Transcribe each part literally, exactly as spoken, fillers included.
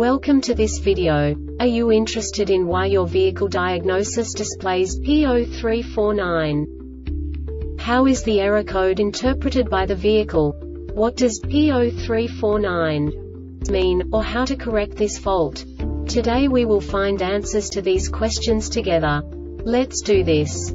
Welcome to this video. Are you interested in why your vehicle diagnosis displays P zero three four nine? How is the error code interpreted by the vehicle? What does P zero three four nine mean, or how to correct this fault? Today we will find answers to these questions together. Let's do this.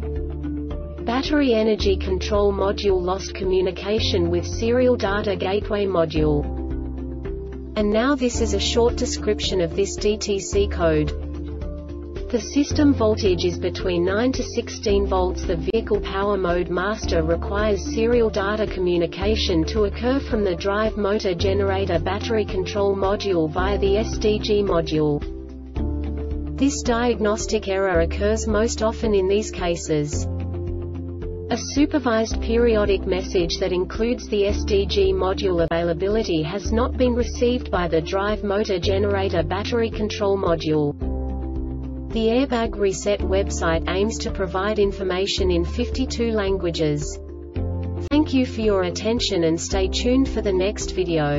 battery energy control module lost communication with serial data gateway module. And now this is a short description of this D T C code. The system voltage is between nine to sixteen volts. The vehicle power mode master requires serial data communication to occur from the drive motor generator battery control module via the S D G module. This diagnostic error occurs most often in these cases: a supervised periodic message that includes the S D G module availability has not been received by the drive motor generator battery control module. The Airbag Reset website aims to provide information in fifty-two languages. Thank you for your attention and stay tuned for the next video.